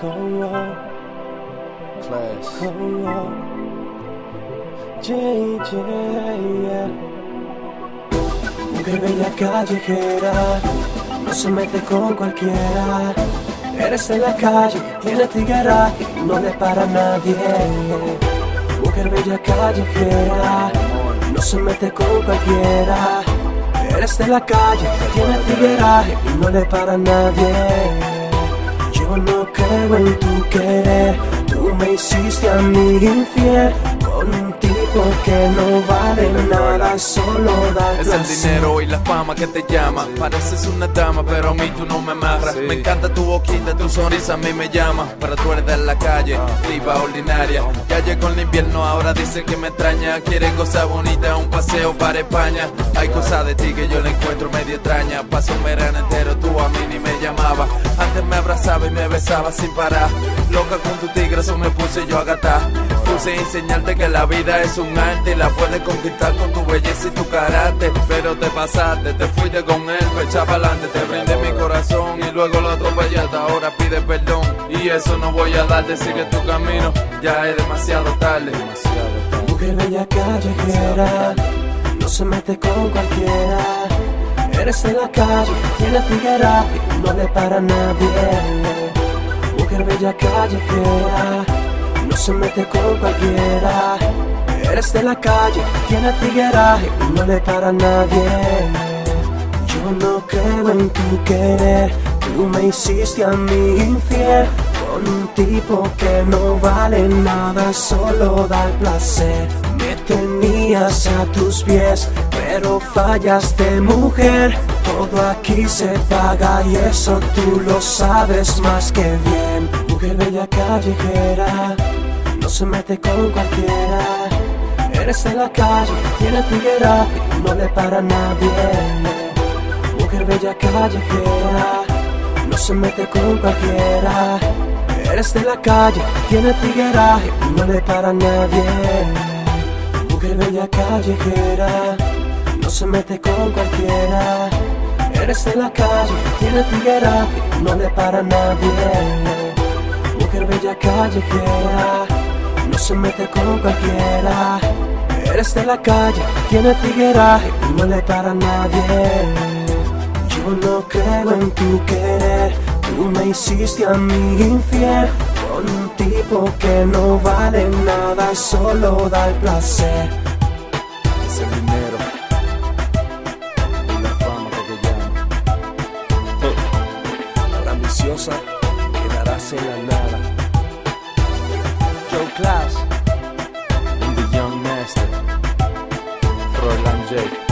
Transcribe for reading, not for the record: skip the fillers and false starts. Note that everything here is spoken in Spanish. Klass, Jay. Mujer bella callejera, no se mete con cualquiera. Eres en la calle, tienes tiguera, no le para nadie. Mujer bella callejera, no se mete con cualquiera. Eres de la calle, tienes tigueraje y no le para nadie. Yo no creo en tu querer, tú me hiciste a mí infiel con un tipo que no vale nada, solo da placer. Es el dinero y la fama que te llama, pareces una dama pero a mí tú no me amarras. Me encanta tu boquita, tu sonrisa a mí me llama, pero tú eres de la calle, diva ordinaria. Ya llegó el invierno, ahora dice que me extraña, quiere cosas bonitas, un paseo para España. Hay cosas de ti que yo la encuentro medio extraña. Paso un verano entero, tú a mí ni me llamabas. Antes me abrazaba y me besaba sin parar. Loca con tu tigre, eso me puse yo a gatar. Puse a enseñarte que la vida es un arte y la puedes conquistar con tu belleza y tu carácter. Pero te pasaste, te fuiste con él, fecha pa'lante. Te brindé mi corazón y luego lo atropellaste. Ahora pide perdón y eso no voy a darte. Sigue tu camino, ya es demasiado tarde. Mujer bella callejera, no se mete con cualquiera. Eres de la calle, tiene tiguera, no le para nadie. Mujer bella callejera, no se mete con cualquiera. Eres de la calle, tiene tiguera, no le para nadie. Yo no creo en tu querer, tú me hiciste a mí infiel con un tipo que no vale nada, solo da el placer. Tenías a tus pies, pero fallaste, mujer. Todo aquí se paga y eso tú lo sabes más que bien. Mujer bella callejera, no se mete con cualquiera. Eres de la calle, tiene tiguera, no le para nadie. Mujer bella callejera, no se mete con cualquiera. Eres de la calle, tiene tiguera, no le para nadie. Mujer bella callejera, no se mete con cualquiera. Eres de la calle, tiene tiguera, no le para nadie. Mujer bella callejera, no se mete con cualquiera. Eres de la calle, tiene tiguera, no le para nadie. Yo no creo en tu querer, tú me hiciste a mí infiel. Un tipo que no vale nada, solo da el placer. Es el dinero y la fama que te llama. La ambiciosa quedarás en la nada. Yo Klass, and the young master, Froilan Jay.